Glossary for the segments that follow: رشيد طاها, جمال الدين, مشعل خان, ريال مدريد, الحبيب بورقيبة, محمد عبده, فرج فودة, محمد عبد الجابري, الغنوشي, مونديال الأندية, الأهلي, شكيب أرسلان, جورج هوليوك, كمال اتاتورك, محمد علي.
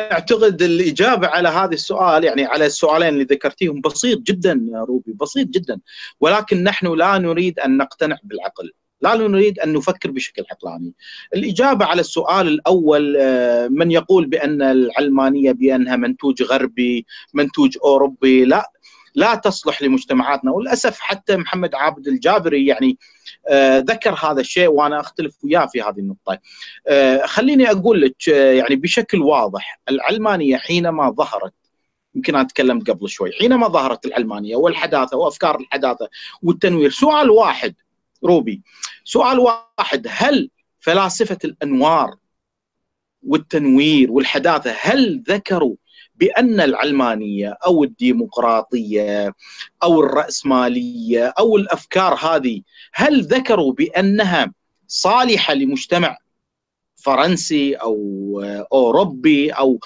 اعتقد الاجابه على هذا السؤال، يعني على السؤالين اللي ذكرتيهم، بسيط جدا يا روبي، بسيط جدا، ولكن نحن لا نريد ان نقتنع بالعقل، لا نريد ان نفكر بشكل عقلاني. الاجابه على السؤال الاول، من يقول بان العلمانيه بانها منتوج غربي، منتوج اوروبي، لا تصلح لمجتمعاتنا، وللاسف حتى محمد عبد الجابري يعني ذكر هذا الشيء وانا اختلف وياه في هذه النقطه. خليني اقول لك يعني بشكل واضح، العلمانيه حينما ظهرت، يمكن انا تكلمت قبل شوي، حينما ظهرت العلمانيه والحداثه وافكار الحداثه والتنوير، سؤال واحد روبي، سؤال واحد، هل فلاسفه الانوار والتنوير والحداثه هل ذكروا بأن العلمانية أو الديمقراطية أو الرأسمالية أو الأفكار هذه هل ذكروا بأنها صالحة لمجتمع فرنسي أو أوروبي أو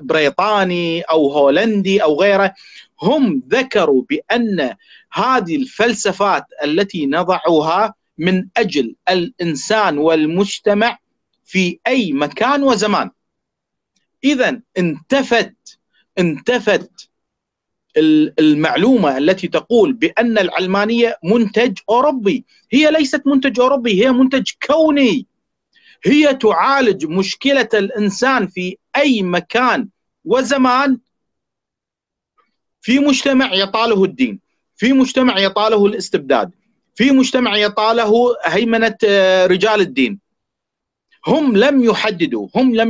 بريطاني أو هولندي أو غيره؟ هم ذكروا بأن هذه الفلسفات التي نضعها من أجل الإنسان والمجتمع في أي مكان وزمان. إذا انتفت المعلومة التي تقول بأن العلمانية منتج أوروبي، هي ليست منتج أوروبي، هي منتج كوني، هي تعالج مشكلة الإنسان في أي مكان وزمان، في مجتمع يطاله الدين، في مجتمع يطاله الاستبداد، في مجتمع يطاله هيمنة رجال الدين. هم لم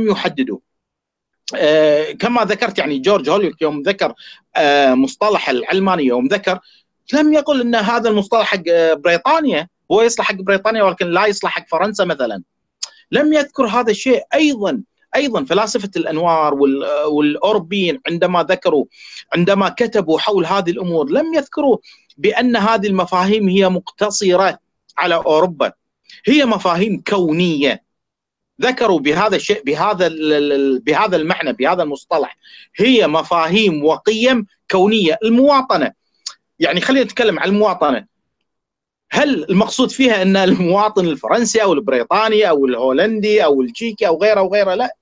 يحددوا كما ذكرت، يعني جورج هوليوك يوم ذكر مصطلح العلمانية، يوم ذكر لم يقل أن هذا المصطلح حق بريطانيا، هو يصلح حق بريطانيا ولكن لا يصلح حق فرنسا مثلا، لم يذكر هذا الشيء. أيضا فلاسفة الأنوار والأوروبيين عندما كتبوا حول هذه الأمور لم يذكروا بأن هذه المفاهيم هي مقتصرة على أوروبا، هي مفاهيم كونية. ذكروا بهذا الشيء، بهذا المعنى، بهذا المصطلح، هي مفاهيم وقيم كونية. المواطنة، يعني خلينا نتكلم عن المواطنة، هل المقصود فيها أن المواطن الفرنسي أو البريطاني أو الهولندي أو التشيكي أو غيره وغيره؟ لا،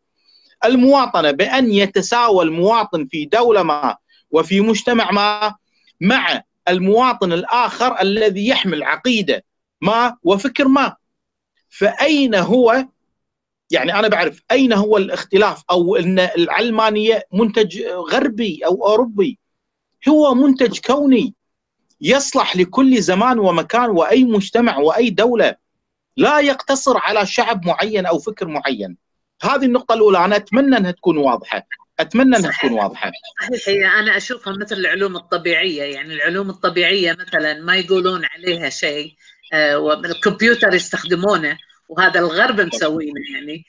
المواطنة بأن يتساوى المواطن في دولة ما وفي مجتمع ما مع المواطن الآخر الذي يحمل عقيدة ما وفكر ما. فأين هو، يعني أنا بعرف أين هو الاختلاف، أو أن العلمانية منتج غربي أو أوروبي، هو منتج كوني يصلح لكل زمان ومكان وأي مجتمع وأي دولة، لا يقتصر على شعب معين أو فكر معين. هذه النقطة الأولى، أنا أتمنى أنها تكون واضحة، أتمنى أنها تكون واضحة. صحيح، هي أنا أشوفها مثل العلوم الطبيعية، يعني العلوم الطبيعية مثلا ما يقولون عليها شيء، والكمبيوتر يستخدمونه، وهذا الغرب مسوينه يعني.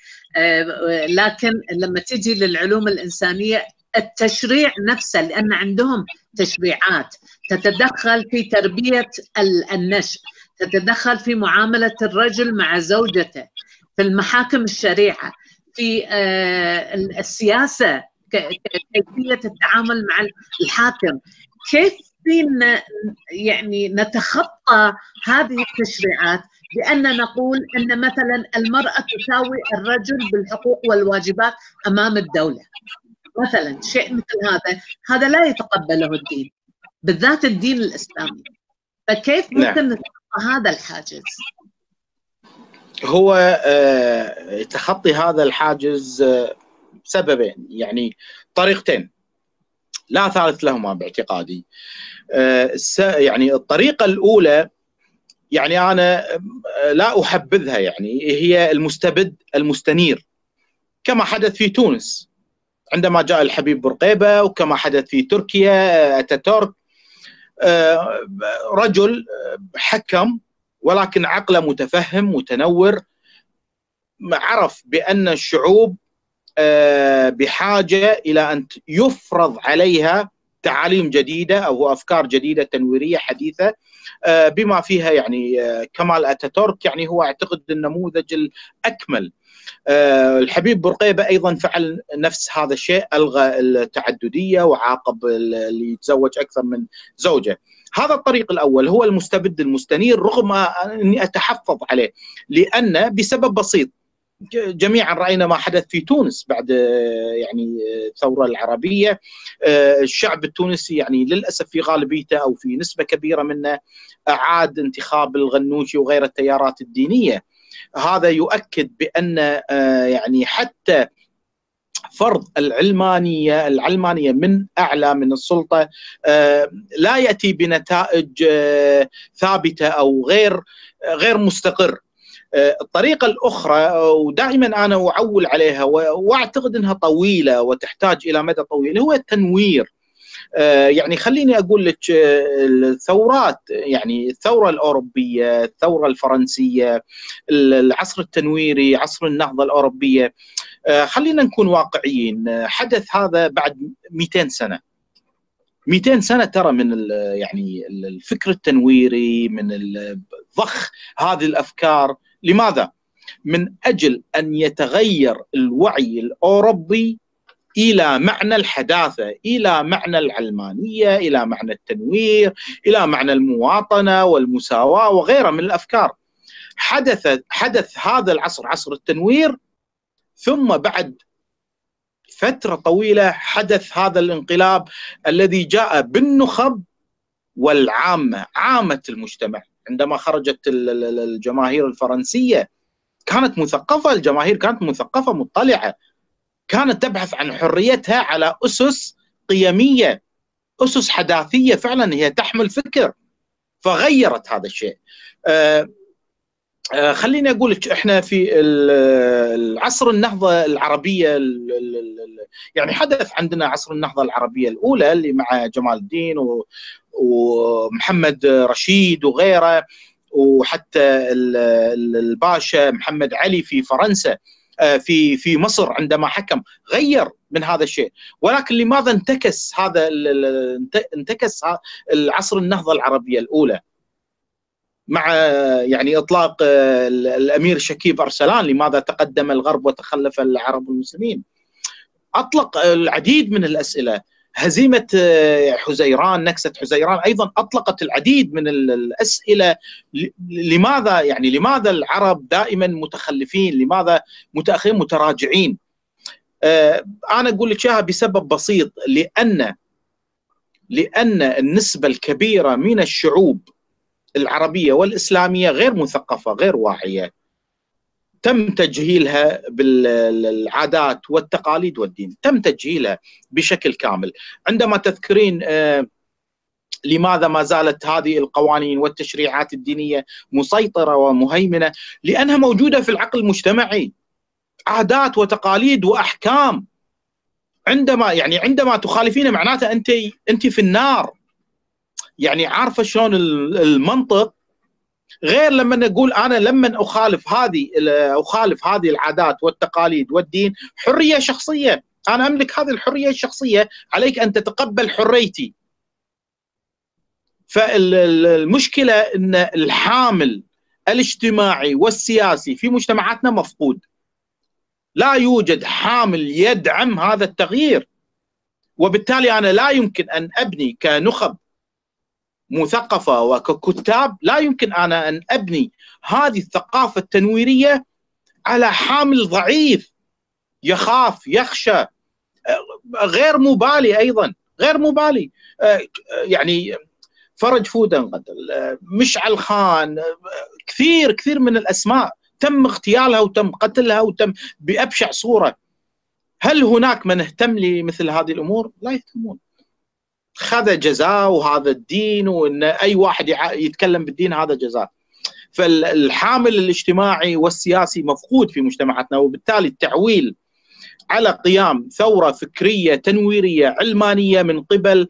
لكن لما تجي للعلوم الإنسانية، التشريع نفسه، لأن عندهم تشريعات تتدخل في تربية النشء، تتدخل في معاملة الرجل مع زوجته، في المحاكم الشريعة، في السياسة، كيفية التعامل مع الحاكم، كيف فينا يعني نتخطى هذه التشريعات بأن نقول أن مثلا المرأة تساوي الرجل بالحقوق والواجبات أمام الدولة مثلا، شيء مثل هذا لا يتقبله الدين، بالذات الدين الإسلامي. فكيف ممكن نتخطى هذا الحاجز؟ هو تخطي هذا الحاجز سببين، يعني طريقتين لا ثالث لهما باعتقادي. يعني الطريقة الأولى، يعني أنا لا أحبذها، يعني هي المستبد المستنير، كما حدث في تونس عندما جاء الحبيب بورقيبة، وكما حدث في تركيا اتاتورك، رجل حكم ولكن عقله متفهم متنور، عرف بأن الشعوب بحاجة إلى أن يفرض عليها تعاليم جديدة أو أفكار جديدة تنويرية حديثة، بما فيها يعني كمال اتاتورك، يعني هو أعتقد النموذج الأكمل. الحبيب بورقيبة أيضا فعل نفس هذا الشيء، ألغى التعددية وعاقب اللي يتزوج أكثر من زوجة. هذا الطريق الأول هو المستبد المستنير، رغم أني أتحفظ عليه، لأن بسبب بسيط، جميعا رأينا ما حدث في تونس بعد يعني الثورة العربية. الشعب التونسي يعني للأسف في غالبيته أو في نسبة كبيرة منه أعاد انتخاب الغنوشي وغير التيارات الدينية. هذا يؤكد بأن يعني حتى فرض العلمانية من أعلى من السلطة لا يأتي بنتائج ثابتة أو غير مستقر. الطريقة الأخرى ودائما أنا أعول عليها وأعتقد أنها طويلة وتحتاج إلى مدى طويل هو التنوير. يعني خليني أقول لك الثورات، يعني الثورة الأوروبية، الثورة الفرنسية، العصر التنويري، عصر النهضة الأوروبية، خلينا نكون واقعيين، حدث هذا بعد 200 سنة. 200 سنة ترى من يعني الفكر التنويري، من ضخ هذه الأفكار. لماذا؟ من أجل أن يتغير الوعي الأوروبي إلى معنى الحداثة، إلى معنى العلمانية، إلى معنى التنوير، إلى معنى المواطنة والمساواة وغيرها من الأفكار. حدث هذا العصر، عصر التنوير، ثم بعد فترة طويلة حدث هذا الانقلاب الذي جاء بالنخب والعامة، عامة المجتمع. عندما خرجت الجماهير الفرنسية كانت مثقفة، الجماهير كانت مثقفة مطلعة، كانت تبحث عن حريتها على أسس قيمية، أسس حداثية، فعلا هي تحمل فكر، فغيرت هذا الشيء. خليني أقول لك إحنا في العصر النهضة العربية، يعني حدث عندنا عصر النهضة العربية الأولى اللي مع جمال الدين ومحمد رشيد وغيره، وحتى الباشا محمد علي في فرنسا، في مصر عندما حكم غير من هذا الشيء. ولكن لماذا انتكس العصر النهضة العربية الأولى مع يعني إطلاق الأمير شكيب أرسلان؟ لماذا تقدم الغرب وتخلف العرب والمسلمين؟ أطلق العديد من الأسئلة. هزيمة حزيران، نكسة حزيران، أيضا أطلقت العديد من الأسئلة. لماذا يعني لماذا العرب دائما متخلفين؟ لماذا متأخرين متراجعين؟ أنا أقول لك إياها بسبب بسيط، لأن النسبة الكبيرة من الشعوب العربية والإسلامية غير مثقفة، غير واعية، تم تجهيلها بالعادات والتقاليد والدين، تم تجهيلها بشكل كامل. عندما تذكرين لماذا ما زالت هذه القوانين والتشريعات الدينية مسيطرة ومهيمنة؟ لأنها موجودة في العقل المجتمعي، عادات وتقاليد وأحكام. عندما تخالفين معناته أنت في النار. يعني عارفة شلون المنطق؟ غير لما نقول أنا لما أخالف هذه العادات والتقاليد والدين، حرية شخصية، أنا أملك هذه الحرية الشخصية، عليك أن تتقبل حريتي. فالمشكلة أن الحامل الاجتماعي والسياسي في مجتمعاتنا مفقود، لا يوجد حامل يدعم هذا التغيير، وبالتالي أنا لا يمكن أن أبني كنخب مثقفة وككتاب، لا يمكن أنا أن أبني هذه الثقافة التنويرية على حامل ضعيف يخاف، يخشى، غير مبالي. أيضا غير مبالي، يعني فرج فودة انقتل، مشعل خان، كثير من الأسماء تم اغتيالها وتم قتلها وتم بأبشع صورة. هل هناك من اهتم لمثل هذه الأمور؟ لا يهتمون. هذا جزاء وهذا الدين، وأن أي واحد يتكلم بالدين هذا جزاء. فالحامل الاجتماعي والسياسي مفقود في مجتمعاتنا، وبالتالي التعويل على قيام ثورة فكرية تنويرية علمانية من قبل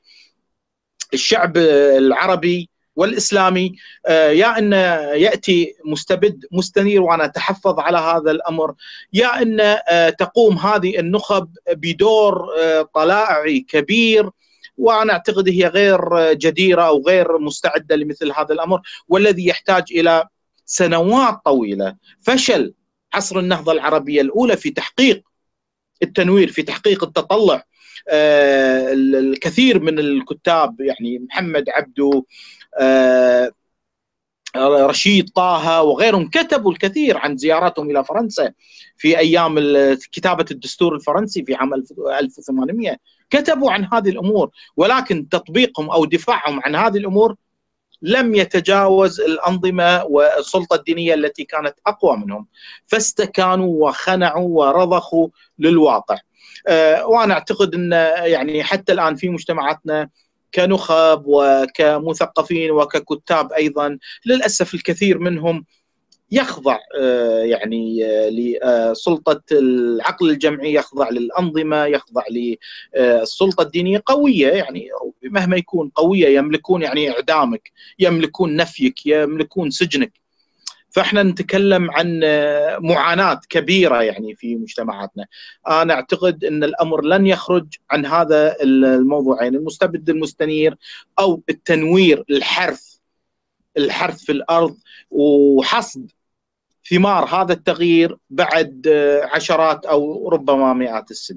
الشعب العربي والإسلامي، يا أن يأتي مستبد مستنير وأنا أتحفظ على هذا الأمر، يا أن تقوم هذه النخب بدور طلائعي كبير، وأنا أعتقد هي غير جديرة أو غير مستعدة لمثل هذا الأمر، والذي يحتاج إلى سنوات طويلة. فشل عصر النهضة العربية الأولى في تحقيق التنوير، في تحقيق التطلع. الكثير من الكتاب، يعني محمد عبده، رشيد طاها وغيرهم كتبوا الكثير عن زياراتهم إلى فرنسا في أيام كتابة الدستور الفرنسي في عام 1800، كتبوا عن هذه الأمور، ولكن تطبيقهم أو دفاعهم عن هذه الأمور لم يتجاوز الأنظمة والسلطة الدينية التي كانت أقوى منهم، فاستكانوا وخنعوا ورضخوا للواقع. وأنا أعتقد أن يعني حتى الآن في مجتمعاتنا كنخب وكمثقفين وككتاب أيضا للأسف الكثير منهم يخضع يعني لسلطة العقل الجمعي، يخضع للأنظمة، يخضع للسلطة الدينية قوية، يعني مهما يكون قوية يملكون يعني إعدامك، يملكون نفيك، يملكون سجنك. فإحنا نتكلم عن معاناة كبيرة يعني في مجتمعاتنا. أنا أعتقد أن الأمر لن يخرج عن هذا الموضوعين، يعني المستبد المستنير أو التنوير، الحرث في الأرض وحصد ثمار هذا التغيير بعد عشرات أو ربما مئات السنين.